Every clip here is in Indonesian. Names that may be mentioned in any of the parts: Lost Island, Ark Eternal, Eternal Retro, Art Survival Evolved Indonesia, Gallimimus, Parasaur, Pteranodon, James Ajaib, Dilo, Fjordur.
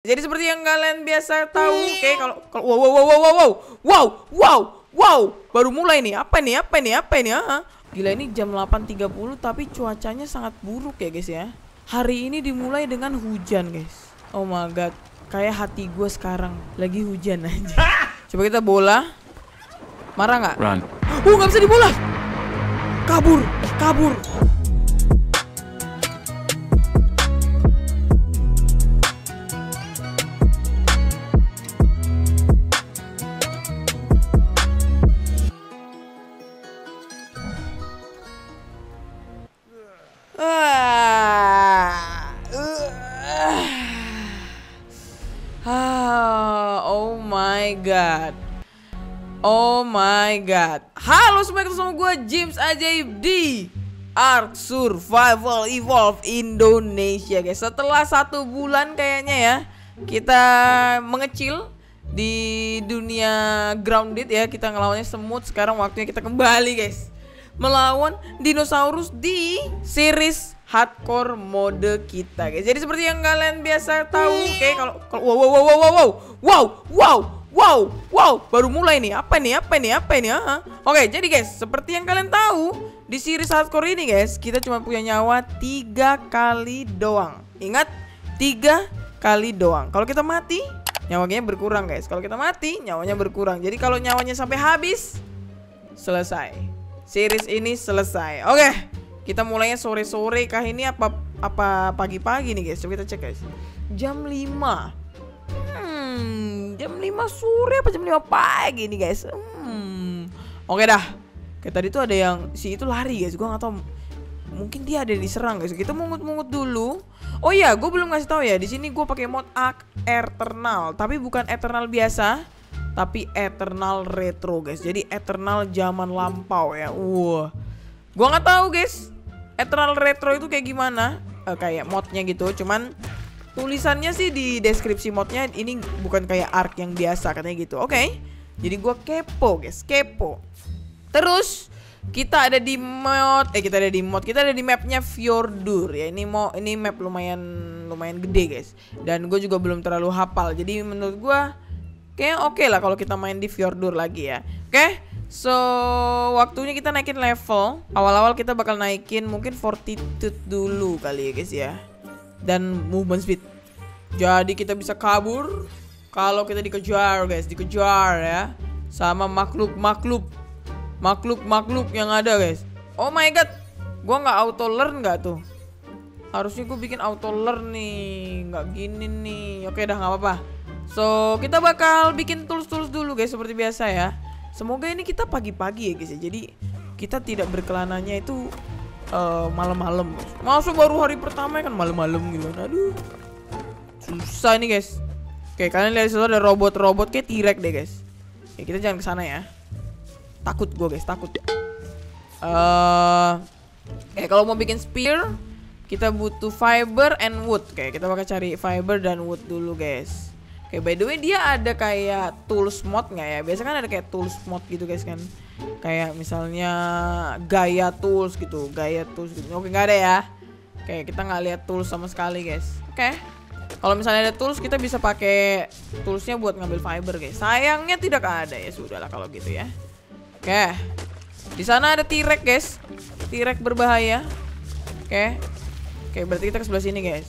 Jadi seperti yang kalian biasa tahu, oke, kalau wow, baru mulai nih. Apa ini? Gila, ini jam 8.30 tapi cuacanya sangat buruk ya, guys ya. Hari ini dimulai dengan hujan, guys. Oh my god, kayak hati gue sekarang lagi hujan aja. Coba kita bola. Marah nggak? Nggak bisa dibola. Kabur. Oh my god. Halo semuanya, ketemu sama gue James Ajaib di Art Survival Evolved Indonesia, guys. Setelah 1 bulan kayaknya ya, kita mengecil di dunia grounded ya. Kita ngelawannya semut. Sekarang waktunya kita kembali, guys, melawan dinosaurus di series hardcore mode kita, guys. Jadi seperti yang kalian biasa tahu, oke, kalau wow, baru mulai nih. Apa ini? Oke, jadi guys, seperti yang kalian tahu, di series hardcore ini, guys, kita cuma punya nyawa 3 kali doang. Ingat, 3 kali doang. Kalau kita mati, nyawanya berkurang, guys. Jadi kalau nyawanya sampai habis, selesai. Series ini selesai. Oke. Kita mulainya sore-sore kah ini apa pagi-pagi nih, guys? Coba kita cek, guys. Jam 5. Jam 5 sore apa jam 5 pagi nih, guys? Oke dah. Kayak tadi tuh ada yang si itu lari, guys. Gua nggak tahu, mungkin dia ada yang diserang, guys. Kita mungut-mungut dulu. Oh iya, gue belum ngasih tahu ya. Di sini gue pakai mod Ark Eternal, tapi bukan Eternal biasa, tapi Eternal Retro, guys. Jadi Eternal zaman lampau ya. Gua nggak tahu, guys, Eternal Retro itu kayak gimana, kayak modnya gitu. Cuman tulisannya sih di deskripsi modnya ini bukan kayak Ark yang biasa katanya gitu. Oke. Jadi gua kepo, guys, kepo. Terus kita ada di mod, kita ada di mapnya Fjordur ya. Ini map lumayan gede, guys. Dan gue juga belum terlalu hafal. jadi menurut gua kayak oke lah kalau kita main di Fjordur lagi ya. Oke. So, waktunya kita naikin level. Awal-awal kita bakal naikin mungkin fortitude dulu kali ya, guys ya. Dan movement speed. Jadi kita bisa kabur kalau kita dikejar, guys, ya. Sama makhluk yang ada, guys. Oh my god. Gua nggak auto learn nggak tuh? Harusnya gue bikin auto learn nih. Nggak gini nih. Oke dah, nggak apa-apa. So, kita bakal bikin tools dulu, guys, seperti biasa ya. Semoga ini kita pagi-pagi ya, guys ya. Jadi kita tidak berkelananya itu malam-malam. Masuk baru hari pertama kan malam-malam gitu. Aduh, susah nih, guys. Oke, kalian lihat disitu ada robot-robot kayak T-Rex deh, guys. Oke, kita jangan kesana ya. Takut gue, guys, takut. Kalau mau bikin spear, kita butuh fiber and wood. Kayak kita bakal cari fiber dan wood dulu, guys. Oke, by the way, dia ada kayak tools mod nggak ya? Biasanya kan ada kayak tools mod gitu, guys, kan. Kayak misalnya gaya tools gitu. Oke, nggak ada ya. Oke, kita nggak lihat tools sama sekali, guys. Oke. Kalau misalnya ada tools, kita bisa pakai toolsnya buat ngambil fiber, guys. Sayangnya tidak ada ya. Sudahlah kalau gitu ya. Oke. Di sana ada T-Rex, guys. T-Rex berbahaya. Oke, berarti kita ke sebelah sini, guys.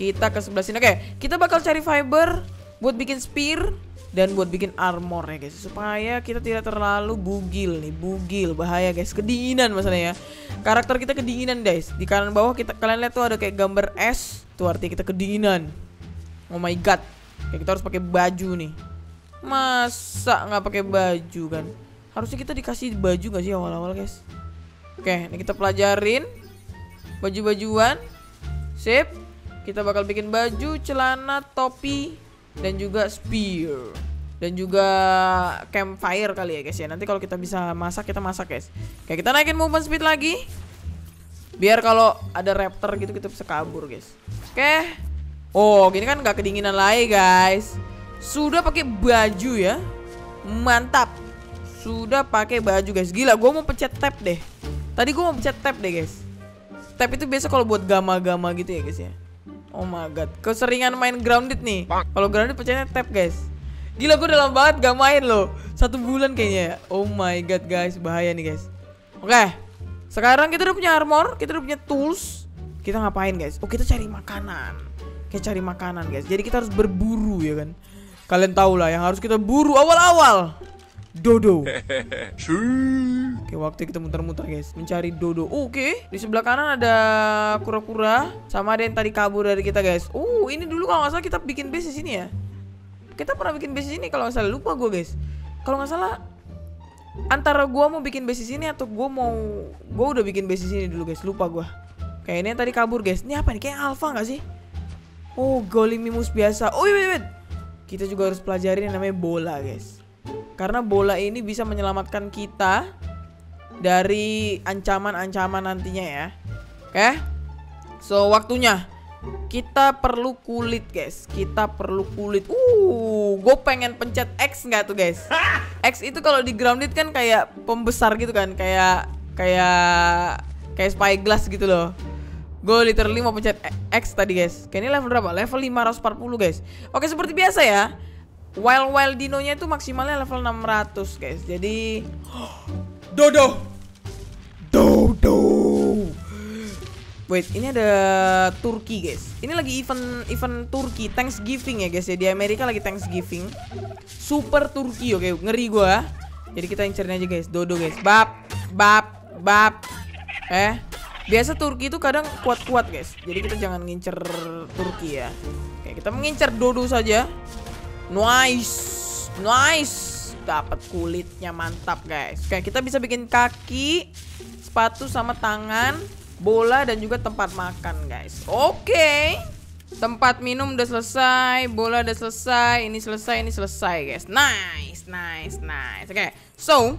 Oke, kita bakal cari fiber buat bikin spear dan buat bikin armor ya, guys. Supaya kita tidak terlalu bugil nih. Bugil bahaya, guys. Kedinginan masalahnya. Karakter kita kedinginan, guys. Di kanan bawah kalian lihat tuh ada kayak gambar es. Tuh artinya kita kedinginan. Oh my god. Kayak kita harus pakai baju nih. Masa nggak pakai baju kan? Harusnya kita dikasih baju nggak sih awal-awal, guys? Oke, ini kita pelajarin baju-bajuan. Sip. Kita bakal bikin baju, celana, topi, dan juga spear, dan juga campfire kali ya, guys ya. Nanti kalau kita bisa masak, kita masak, guys. Kayak kita naikin movement speed lagi, biar kalau ada raptor gitu kita bisa kabur, guys. Oke. Oh, gini kan nggak kedinginan lagi, guys. Sudah pakai baju ya, mantap. Sudah pakai baju, guys. Gila, gue mau pencet tab deh. Tadi gue mau pencet tab deh, guys. Tab itu biasa kalau buat gama-gama gitu ya, guys ya. Oh my god, keseringan main grounded nih. Kalau grounded pecahnya tap guys. Gila, gue udah lama banget gak main loh. 1 bulan kayaknya ya. Oh my god guys, bahaya nih guys. Oke, sekarang kita udah punya armor, kita udah punya tools. Kita ngapain guys? Oh, kita cari makanan. Kita cari makanan guys. Jadi kita harus berburu ya kan. Kalian tau lah yang harus kita buru awal-awal. Dodo. Oke, waktu kita muter-muter guys, mencari dodo. Oke, di sebelah kanan ada kura-kura, sama ada yang tadi kabur dari kita guys. Ini dulu kalau nggak salah kita bikin base di sini ya. Kita pernah bikin base di sini kalau nggak salah, lupa gue guys. Kalau nggak salah antara gue mau bikin base di sini atau gue udah bikin base di sini dulu guys, lupa gue. Kayak ini yang tadi kabur guys. Ini apa nih? Kayak alpha nggak sih? Oh, Gallimimus biasa. Oh iya, kita juga harus pelajari yang namanya bola guys. Karena bola ini bisa menyelamatkan kita dari ancaman-ancaman nantinya ya. Oke. So, waktunya kita perlu kulit, guys. Kita perlu kulit. Gue pengen pencet X nggak tuh, guys? X itu kalau di grounded kan kayak pembesar gitu kan, kayak spyglass gitu loh. Gue literally mau pencet X tadi, guys. Kayak ini level berapa? Level 540, guys. Oke, seperti biasa ya. Wild dinonya itu maksimalnya level 600 guys. Jadi Dodo. Wait, ini ada Turki guys. Ini lagi event Turki, Thanksgiving ya guys ya. Di Amerika lagi Thanksgiving. Super Turki, oke, ngeri gua. Jadi kita incerin aja guys, dodo guys. Bab. Biasa Turki itu kadang kuat-kuat guys. Jadi kita jangan ngincer Turki ya. Oke, kita mengincer dodo saja. Nice, dapat kulitnya, mantap guys. Oke, kita bisa bikin kaki, sepatu sama tangan, bola dan juga tempat makan guys. Oke, tempat minum udah selesai, bola udah selesai, ini selesai guys. Nice. Oke, so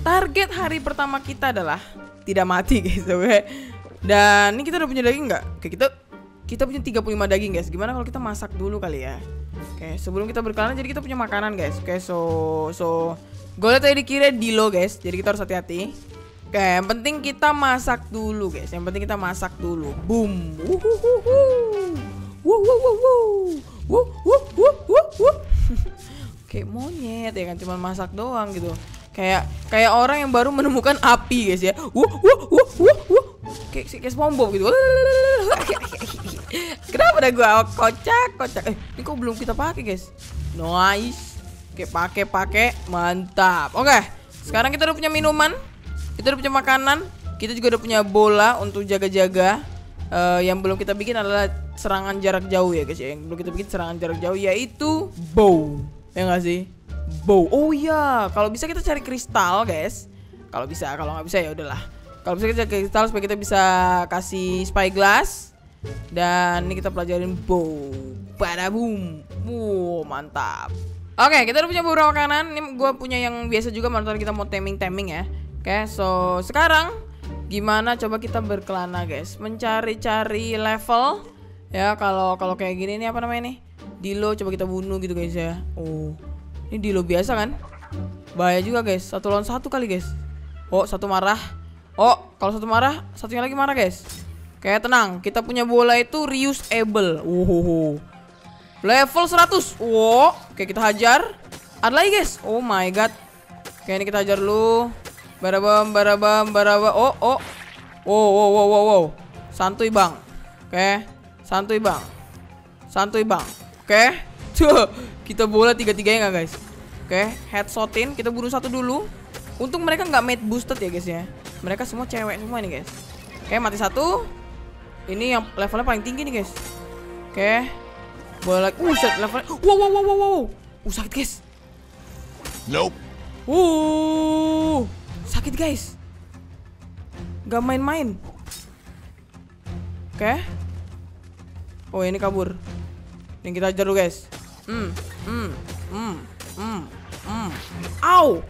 target hari pertama kita adalah tidak mati guys. Oke, dan ini kita udah punya daging nggak? Oke, kita punya 35 daging guys. Gimana kalau kita masak dulu kali ya? Oke, sebelum kita berkelana, jadi kita punya makanan guys. Oke, so gue liat tadi di kiri dilo guys. Jadi kita harus hati-hati. Oke, yang penting kita masak dulu guys. Boom. Oke, monyet ya kan, cuma masak doang gitu. Kayak orang yang baru menemukan api guys ya. Kayak SpongeBob gitu. Kenapa dah gue kocak? Ini kok belum kita pakai guys? Nice. Oke, pakai, mantap. Oke, sekarang kita udah punya minuman, kita udah punya makanan, kita juga udah punya bola untuk jaga-jaga. Yang belum kita bikin adalah serangan jarak jauh ya guys ya. Yang belum kita bikin serangan jarak jauh yaitu bow, ya nggak sih? Bow. Oh iya, kalau bisa kita cari kristal guys. Kalau bisa, kalau nggak bisa ya udahlah. Kalau bisa kita cari kristal supaya kita bisa kasih spyglass. Dan ini kita pelajarin bow. Badaboom. Wow, mantap. Oke, kita udah punya beberapa makanan. Ini gue punya yang biasa juga, menurut kita mau taming ya. Oke, so sekarang gimana coba kita berkelana guys, mencari-cari level. Ya, kalau kayak gini nih apa namanya nih? Dilo coba kita bunuh gitu guys ya. Oh, ini dilo biasa kan? Bahaya juga guys, 1 lawan 1 kali guys. Oh, satu marah. Oh, kalau satu marah, satunya lagi marah guys. Kayak tenang, kita punya bola itu reusable. Level 100. Wow, oke, kita hajar. Ada lagi guys. Oh my god. Oke, ini kita hajar dulu. Barabam. Oh. Wow. Santuy bang. Oke. Tuh, kita bola 3-3 nggak guys? Oke, headshotin. Kita buru satu dulu. Untung mereka nggak mate boosted ya guys ya. Mereka semua cewek semua nih guys. Oke, mati satu. Ini yang levelnya paling tinggi nih guys. Oke, bola set levelnya. Wow. Sakit guys. Nope. Sakit guys. Gak main-main. Oke. Oh, ini kabur. Ini kita ajar dulu guys. Au.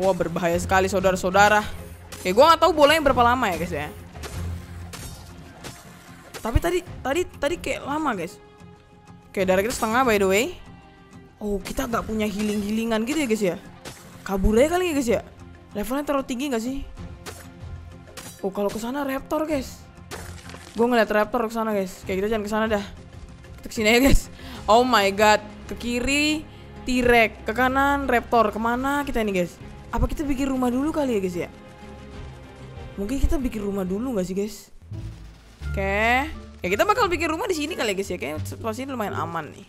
Wah, berbahaya sekali saudara-saudara. Oke, gua gak tahu bolanya berapa lama ya guys ya. Tapi tadi kayak lama guys. Oke, darah kita setengah by the way. Oh, kita nggak punya healing-healingan gitu ya guys ya. Kabur aja kali ya guys ya. Levelnya terlalu tinggi nggak sih? Oh, kalau kesana raptor guys. Gue ngeliat raptor kesana guys. Kayak kita jangan kesana dah. Kita kesini aja guys. Oh my god. Ke kiri T-Rex, ke kanan raptor. Kemana kita ini guys? Apa kita bikin rumah dulu kali ya guys ya? Mungkin kita bikin rumah dulu gak sih guys? Oke. Ya kita bakal bikin rumah di sini kali ya guys ya. Kayaknya situasi ini lumayan aman nih.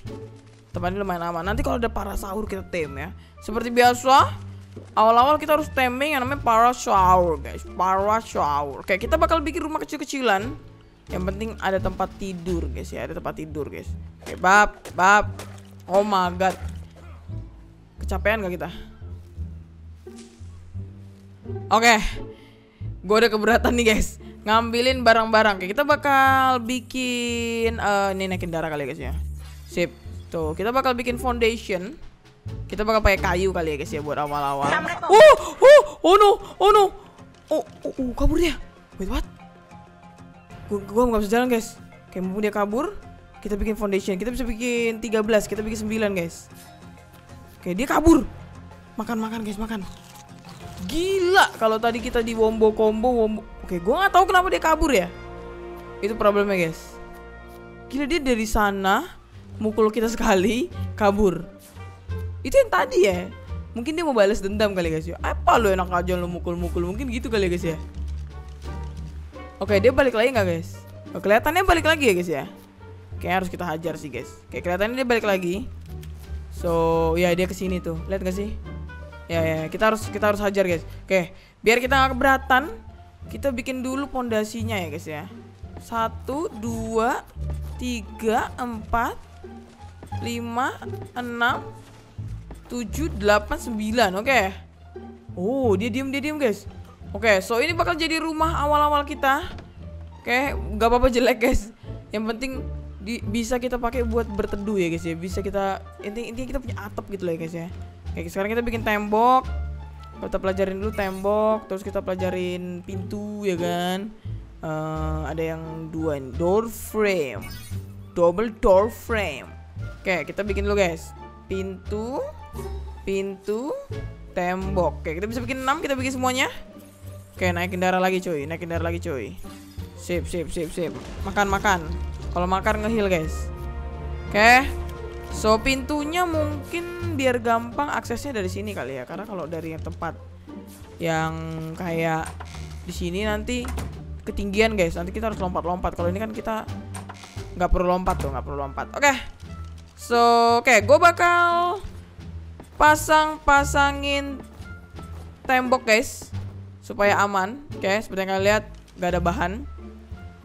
Tempatnya lumayan aman. Nanti kalau ada parasaur kita tame ya. Seperti biasa, awal-awal kita harus taming yang namanya parasaur guys. Parasaur. Oke, kita bakal bikin rumah kecil-kecilan. Yang penting ada tempat tidur guys ya, ada tempat tidur guys. Oke, bab. Oh my god. Kecapean gak kita? Oke. Gue udah keberatan nih guys ngambilin barang-barang. Oke, kita bakal bikin ini naikin darah kali ya guys ya. Sip. Tuh, kita bakal bikin foundation. Kita bakal pakai kayu kali ya guys ya buat awal-awal. Oh no. Oh, kabur dia. Wait, what? Gue nggak bisa jalan guys. Oke, mumpung dia kabur, kita bikin foundation. Kita bisa bikin 13, kita bikin 9 guys. Oke, dia kabur. Makan guys, makan. Gila, kalau tadi kita di wombo combo wombo. Oke, gue nggak tahu kenapa dia kabur ya. Itu problemnya guys. Gila, dia dari sana mukul kita sekali, kabur. Itu yang tadi ya. Mungkin dia mau balas dendam kali guys ya. Apa lo enak aja lo mukul-mukul, mungkin gitu kali guys ya. Oke, dia balik lagi nggak guys? Oh, kelihatannya balik lagi ya guys ya. Kayaknya harus kita hajar sih guys. Kayak kelihatannya dia balik lagi. So ya dia kesini tuh. Lihat nggak sih? Ya kita harus hajar guys. Oke, biar kita nggak keberatan, kita bikin dulu pondasinya ya guys ya. 1, 2, 3, 4, 5, 6, 7, 8, 9. Oke. Oh, dia diem guys. Oke, so ini bakal jadi rumah awal-awal kita. Oke, gak apa-apa jelek guys. Yang penting bisa kita pakai buat berteduh ya guys ya. Bisa kita, intinya kita punya atap gitu lah ya guys ya. Oke, sekarang kita bikin tembok. Kita pelajarin dulu tembok. Terus kita pelajarin pintu ya kan. Ada yang 2 ini. Door frame. Double door frame. Oke, kita bikin dulu guys. Pintu. Tembok. Oke, kita bisa bikin 6, kita bikin semuanya. Oke, naikin darah lagi cuy. Sip. Makan. Kalau makan nge-heal guys. Oke. So pintunya mungkin biar gampang aksesnya dari sini kali ya. Karena kalau dari yang tempat yang kayak di sini nanti ketinggian guys. Nanti kita harus lompat-lompat. Kalau ini kan kita nggak perlu lompat. Oke. So oke, gue bakal pasangin tembok guys. Supaya aman, oke, seperti yang kalian lihat gak ada bahan.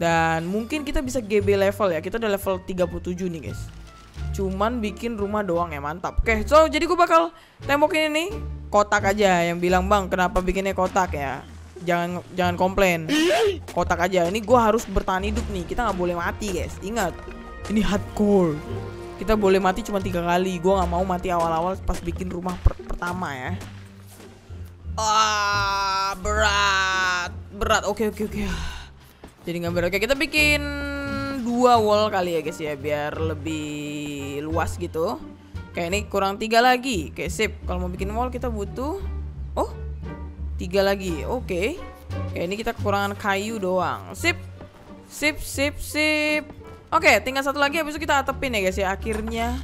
Dan mungkin kita bisa GB level ya, kita udah level 37 nih guys. Cuman bikin rumah doang ya, mantap. Oke, so jadi gue bakal tembok ini nih kotak aja. Yang bilang bang kenapa bikinnya kotak ya, jangan komplain. Kotak aja, ini gue harus bertahan hidup nih, kita gak boleh mati guys. Ingat, ini hardcore. Kita boleh mati cuma 3 kali, gue gak mau mati awal-awal pas bikin rumah pertama ya. Ah, berat. Oke. Jadi nggak berat. Oke, kita bikin 2 wall kali ya guys ya, biar lebih luas gitu. Kayak ini kurang 3 lagi. Oke, sip. Kalau mau bikin wall kita butuh 3 lagi. Oke. Kayak ini kita kekurangan kayu doang. Sip. Oke, tinggal 1 lagi. Habis itu kita atepin ya guys ya. Akhirnya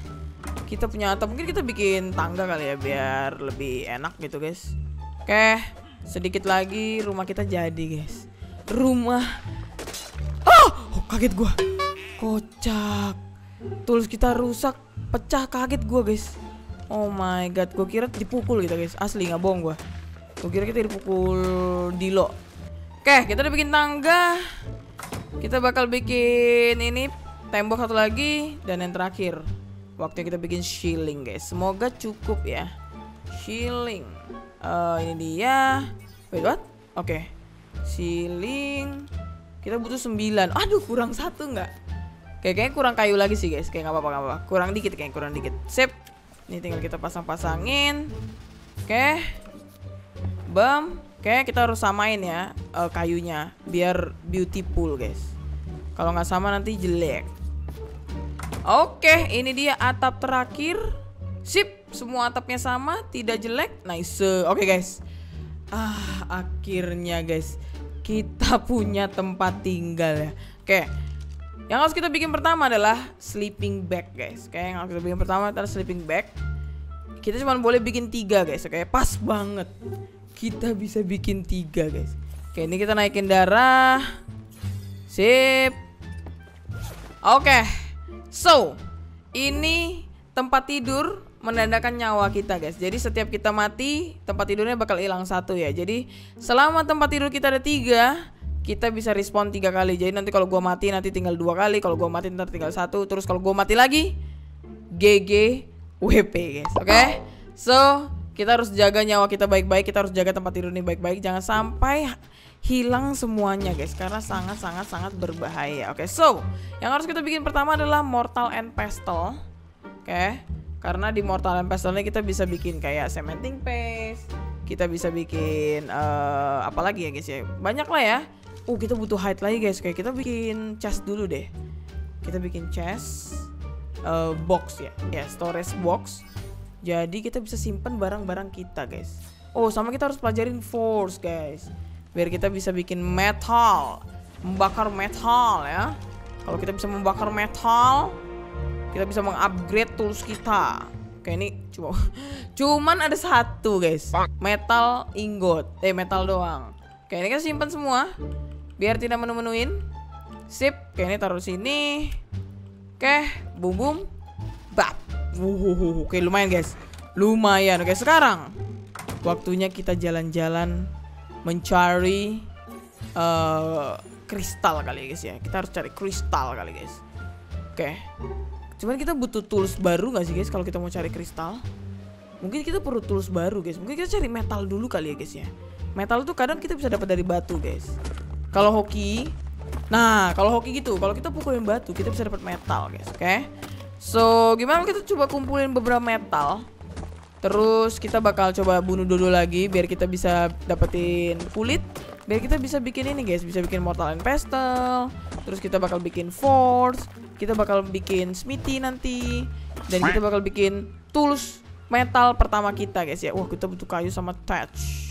kita punya atap. Mungkin kita bikin tangga kali ya, biar lebih enak gitu guys. Oke, sedikit lagi rumah kita jadi guys. Rumah. Oh, kaget gua. Kocak. Tools kita rusak, pecah, kaget gua guys. Oh my god, gua kira dipukul gitu guys. Asli nggak bohong gua. Gua kira kita dipukul Dilo. Oke, kita udah bikin tangga. Kita bakal bikin ini tembok 1 lagi dan yang terakhir. Waktunya kita bikin shielding guys. Semoga cukup ya. Shielding. Ini dia. Wait, what? Oke. Shielding. Kita butuh 9. Aduh, kurang 1 nggak? Kayaknya kurang kayu lagi sih guys. Kayak nggak apa-apa. Kurang dikit. Sip. Ini tinggal kita pasang-pasangin. Oke. Bam. Oke, kita harus samain ya kayunya. Biar beautiful guys. Kalau nggak sama nanti jelek. Oke, ini dia atap terakhir. Sip. Semua atapnya sama, tidak jelek, nice. Oke guys, akhirnya guys kita punya tempat tinggal ya. Oke. Yang harus kita bikin pertama adalah sleeping bag, guys. Oke, yang harus kita bikin pertama adalah sleeping bag. Kita cuma boleh bikin 3, guys. Oke, pas banget. Kita bisa bikin 3, guys. Oke, ini kita naikin darah. Sip. Oke. So, ini tempat tidur menandakan nyawa kita, guys. Jadi setiap kita mati, tempat tidurnya bakal hilang 1 ya. Jadi selama tempat tidur kita ada 3, kita bisa respawn 3 kali. Jadi nanti kalau gua mati nanti tinggal 2 kali, kalau gua mati ntar tinggal 1, terus kalau gua mati lagi GG WP, guys. Oke. Okay? So, kita harus jaga nyawa kita baik-baik, kita harus jaga tempat tidur ini baik-baik, jangan sampai hilang semuanya, guys, karena sangat berbahaya. Oke. Okay? So, yang harus kita bikin pertama adalah mortar and pestle. Oke. Okay? Karena di mortar and pestle ini kita bisa bikin kayak cementing paste, kita bisa bikin apa lagi ya, guys ya? Banyak lah ya. Kita butuh hide lagi, guys. Kayak kita bikin chest dulu deh. Kita bikin chest box ya. Ya, storage box. Jadi kita bisa simpen barang-barang kita, guys. Oh, sama kita harus pelajarin force, guys. Biar kita bisa bikin metal. Membakar metal ya. Kalau kita bisa membakar metal, kita bisa mengupgrade tools kita. Kayak ini cuman ada 1, guys. Metal ingot. Metal doang. Kayak ini kan simpen semua. Biar tidak menu-menuin. Sip. Kayak ini taruh sini. Oke. Bum bum. Bap. Oke, lumayan, guys. Lumayan. Oke, sekarang waktunya kita jalan-jalan mencari kristal kali, guys ya. Kita harus cari kristal kali, guys. Oke. Cuman kita butuh tools baru gak sih, guys, kalau kita mau cari kristal? Mungkin kita perlu tools baru, guys. Mungkin kita cari metal dulu kali ya, guys ya. Metal tuh kadang kita bisa dapat dari batu, guys. Kalau hoki, nah kalau hoki gitu, kalau kita pukulin batu kita bisa dapat metal, guys. Oke, so gimana kita coba kumpulin beberapa metal, terus kita bakal coba bunuh dodo lagi biar kita bisa dapetin kulit, biar kita bisa bikin ini, guys, bisa bikin mortar and pestle, terus kita bakal bikin forge, kita bakal bikin smithy nanti, dan kita bakal bikin tools metal pertama kita, guys ya. Wah, kita butuh kayu sama thatch.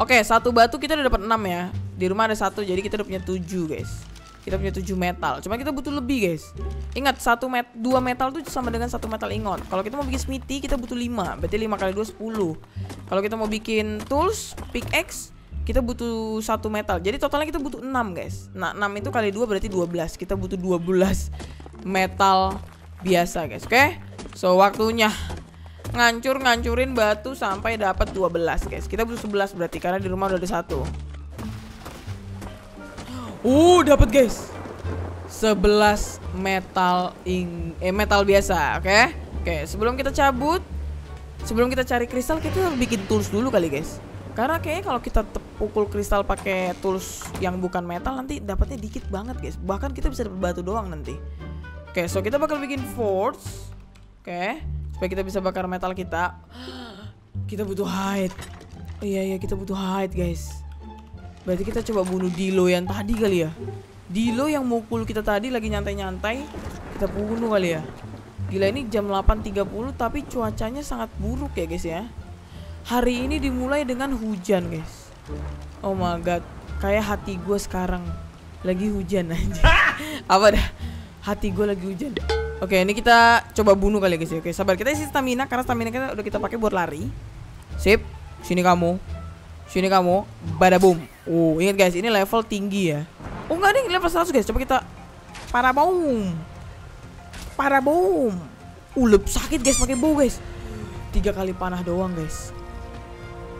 Oke, 1 batu kita udah dapat 6 ya. Di rumah ada 1, jadi kita udah punya 7, guys. Kita punya 7 metal. Cuma kita butuh lebih, guys. Ingat, 2 metal tuh sama dengan 1 metal ingot. Kalau kita mau bikin smithy, kita butuh 5. Berarti 5 kali 2, 10. Kalau kita mau bikin tools, pickaxe, kita butuh 1 metal. Jadi totalnya kita butuh 6, guys. Nah, 6 itu kali 2 berarti 12. Kita butuh 12 metal biasa, guys. Oke? So, waktunya ngancurin batu sampai dapat 12, guys. Kita butuh 11 berarti karena di rumah udah ada 1. Dapat, guys. 11 metal biasa, oke? Okay? Oke, sebelum kita cari kristal, kita harus bikin tools dulu kali, guys. Karena kayaknya kalau kita pukul kristal pakai tools yang bukan metal nanti dapatnya dikit banget, guys. Bahkan kita bisa dapat batu doang nanti. Oke, so kita bakal bikin forge. Oke. Supaya kita bisa bakar metal kita. Kita butuh hide. Iya, kita butuh hide, guys. Berarti kita coba bunuh Dilo yang tadi kali ya. Dilo yang mukul kita tadi lagi nyantai-nyantai, kita bunuh kali ya. Gila, ini jam 8.30 tapi cuacanya sangat buruk ya, guys ya. Hari ini dimulai dengan hujan, guys. Oh my god, kayak hati gue sekarang lagi hujan aja. Apa dah? Hati gue lagi hujan. Oke, ini kita coba bunuh kali ya, guys. Oke, sabar, kita isi stamina karena stamina kita udah kita pakai buat lari. Sip, sini kamu, badaboom. Ingat, guys, ini level tinggi ya. Nggak ada yang level 100, guys. Coba kita paraboom. Ulep sakit, guys, pakai bow, guys. 3 kali panah doang, guys.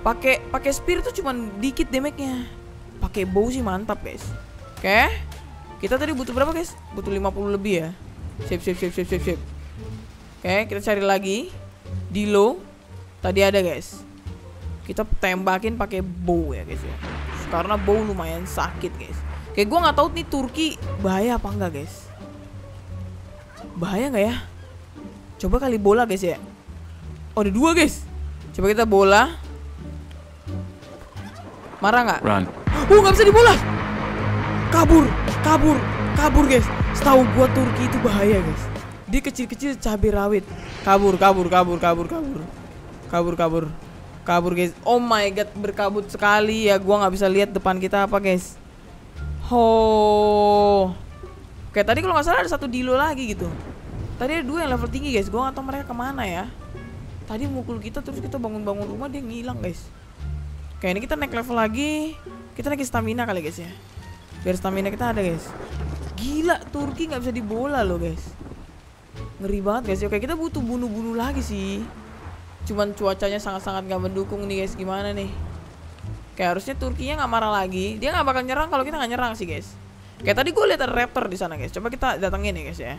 Pakai spear tuh cuman dikit damage-nya. Pakai bow sih mantap, guys. Oke, kita tadi butuh berapa, guys? Butuh 50 lebih ya. Sip. Oke, kita cari lagi. Dilo tadi ada, guys. Kita tembakin pakai bow ya, guys ya. Karena bow lumayan sakit, guys. Kayak gue nggak tahu nih Turki bahaya apa enggak, guys. Bahaya nggak ya? Coba kali bola, guys ya. Ada 2, guys. Coba kita bola. Marah nggak? Nggak bisa dibola. Kabur, guys. Setahu gua Turki itu bahaya, guys. Dia kecil-kecil cabai rawit. Kabur, guys. Oh my god, berkabut sekali ya. Gua nggak bisa lihat depan kita apa, guys. Oke, tadi kalau nggak salah ada satu dilo lagi gitu. Tadi ada dua yang level tinggi guys. Gue nggak tahu mereka kemana ya. Tadi mukul kita terus kita bangun-bangun rumah dia ngilang guys. Oke, ini kita naik level lagi. Kita naik stamina kali guys ya. Biar stamina kita ada guys. Gila, Turki nggak bisa dibola loh guys. Ngeri banget guys. Oke, kita butuh bunuh-bunuh lagi sih. Cuman cuacanya sangat-sangat nggak mendukung nih guys. Gimana nih? Kayak harusnya Turkinya nggak marah lagi. Dia nggak bakal nyerang kalau kita nggak nyerang sih guys. Kayak tadi gue lihat ada raptor di sana guys. Coba kita datengin ya guys ya.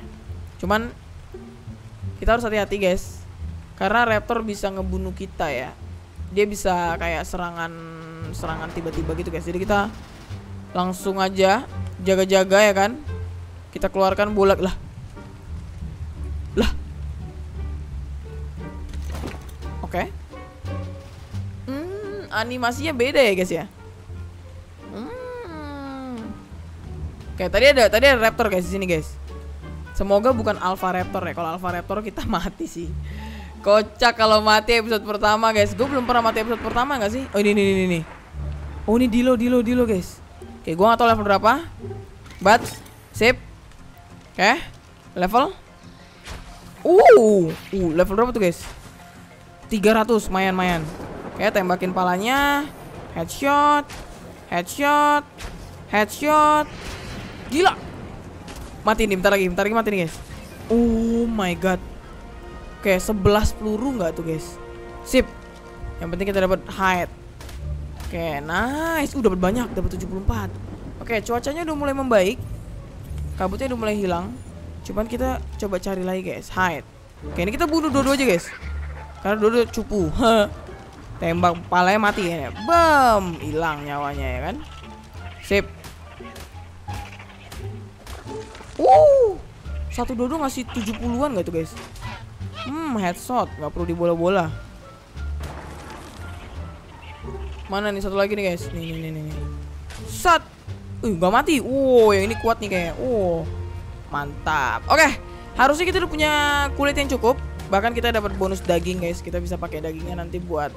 Cuman kita harus hati-hati guys. Karena raptor bisa ngebunuh kita ya. Dia bisa kayak serangan tiba-tiba gitu guys. Jadi kita langsung aja jaga-jaga ya kan. Kita keluarkan bola lah. Lah. Oke. Animasinya beda ya guys ya. Oke, tadi ada raptor guys di sini guys. Semoga bukan alpha raptor ya. Kalau alpha raptor kita mati sih. Kocak kalau mati episode pertama guys. Gue belum pernah mati episode pertama nggak sih? Oh ini. Oh ini dilo guys. Oke, gue nggak tahu level berapa. But sip. Oke, level. Level berapa tuh guys? 300, mayan. Oke, tembakin palanya. Headshot. Gila. Mati nih, bentar lagi mati nih guys. Oh my god. Oke, 11 peluru nggak tuh guys. Sip. Yang penting kita dapat hide. Oke, nice. Udah dapat banyak, dapat 74. Oke, cuacanya udah mulai membaik. Kabutnya udah mulai hilang. Cuman kita coba cari lagi guys, hide. Oke, ini kita bunuh dua-dua aja guys. Karena dua-dua cupu. Tembak palanya mati ya. Bam, hilang nyawanya ya kan. Sip. Satu dodo ngasih 70-an gak tuh guys? Headshot, gak perlu dibola-bola. Mana nih satu lagi nih guys? Nih. Sat. Gak mati. Yang ini kuat nih kayaknya. Mantap. Oke, harusnya kita udah punya kulit yang cukup. Bahkan kita dapat bonus daging guys. Kita bisa pakai dagingnya nanti buat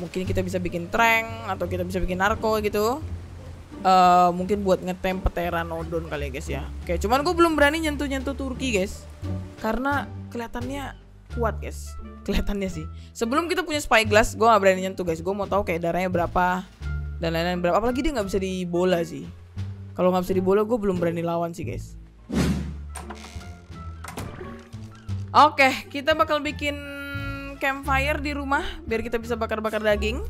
mungkin kita bisa bikin trank atau kita bisa bikin narko gitu. Mungkin buat ngetem Pteranodon kali ya guys ya. Oke, cuman gue belum berani nyentuh Turki guys. Karena kelihatannya kuat guys. Kelihatannya sih. Sebelum kita punya spyglass, gue gak berani nyentuh guys. Gue mau tahu kayak darahnya berapa dan lain-lain berapa. Apalagi dia nggak bisa dibola sih. Kalau nggak bisa dibola, gue belum berani lawan sih guys. Oke, kita bakal bikin campfire di rumah biar kita bisa bakar-bakar daging.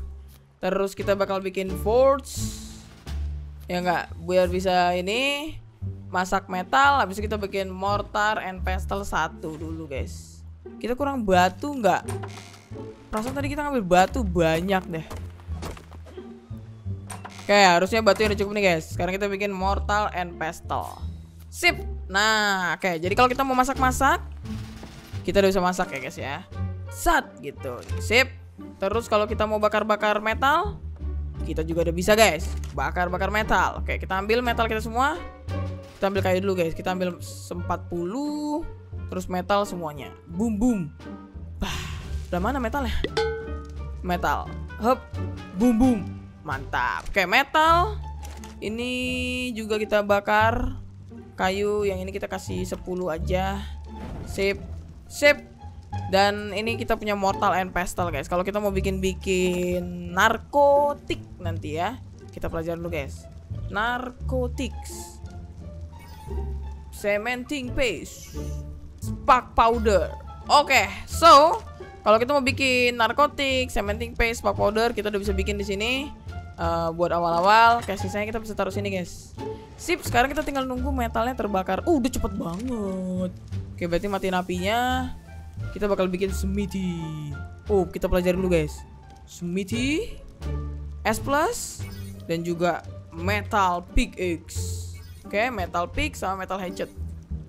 Terus kita bakal bikin forge. Ya enggak, biar bisa ini masak metal, habis itu kita bikin mortar and pestle 1 dulu guys. Kita kurang batu enggak? Perasaan tadi kita ngambil batu banyak deh. Oke, harusnya batu udah cukup nih guys. Sekarang kita bikin mortar and pestle. Sip. Nah, oke. Jadi kalau kita mau masak-masak, kita udah bisa masak ya guys ya. Sat gitu. Sip. Terus kalau kita mau bakar-bakar metal, kita juga udah bisa guys. Bakar-bakar metal. Oke, kita ambil metal kita semua. Kita ambil kayu dulu guys. Kita ambil 40. Terus metal semuanya. Boom boom. Bah, udah mana metalnya? Metal. Hup. Boom boom. Mantap. Oke, metal. Ini juga kita bakar. Kayu yang ini kita kasih 10 aja. Sip. Dan ini kita punya mortal and pestle guys. Kalau kita mau bikin narkotik nanti ya. Kita pelajarin dulu guys. Narcotics. Cementing paste. Spark powder. Oke, so kalau kita mau bikin narkotik, cementing paste, spark powder, kita udah bisa bikin di sini. Buat awal-awal, kayak sisanya kita bisa taruh sini guys. Sip, sekarang kita tinggal nunggu metalnya terbakar. Udah cepet banget. Oke, berarti matiin apinya. Kita bakal bikin smithy. Kita pelajarin dulu guys. Smithy, S plus, dan juga metal pickaxe. Oke, metal pick sama metal hatchet.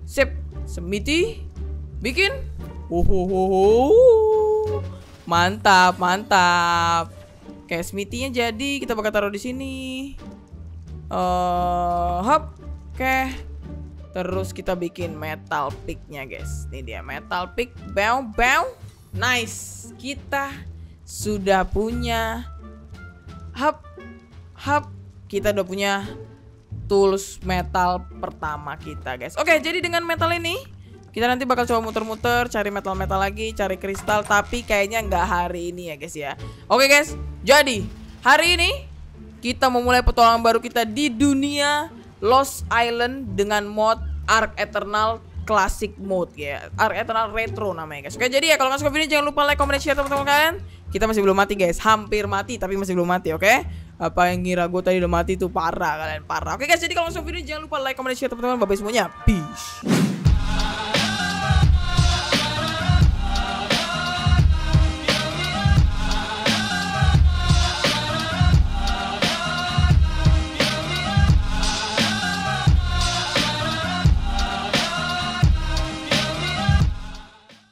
Sip, smithy, bikin. Mantap. Oke, smithy-nya jadi kita bakal taruh di sini. Hop. Oke. Terus kita bikin metal pick-nya guys. Ini dia metal pick. Bow. Nice. Kita sudah punya. Kita udah punya tools metal pertama kita, guys. Oke, jadi dengan metal ini kita nanti bakal coba muter-muter, cari metal-metal lagi, cari kristal, tapi kayaknya nggak hari ini ya, guys ya. Oke, guys. Jadi, hari ini kita memulai petualangan baru kita di dunia Lost Island dengan mod Ark Eternal Classic Mode ya. Ark Eternal Retro namanya, guys. Oke, jadi ya kalau nggak suka video jangan lupa like, comment, share teman-teman kalian. Kita masih belum mati, guys. Hampir mati tapi masih belum mati, oke? Apa yang ngira gue tadi udah mati tuh parah, kalian parah. Oke, guys, jadi kalau nggak suka video jangan lupa like, comment, share teman-teman. Bye-bye semuanya. Peace.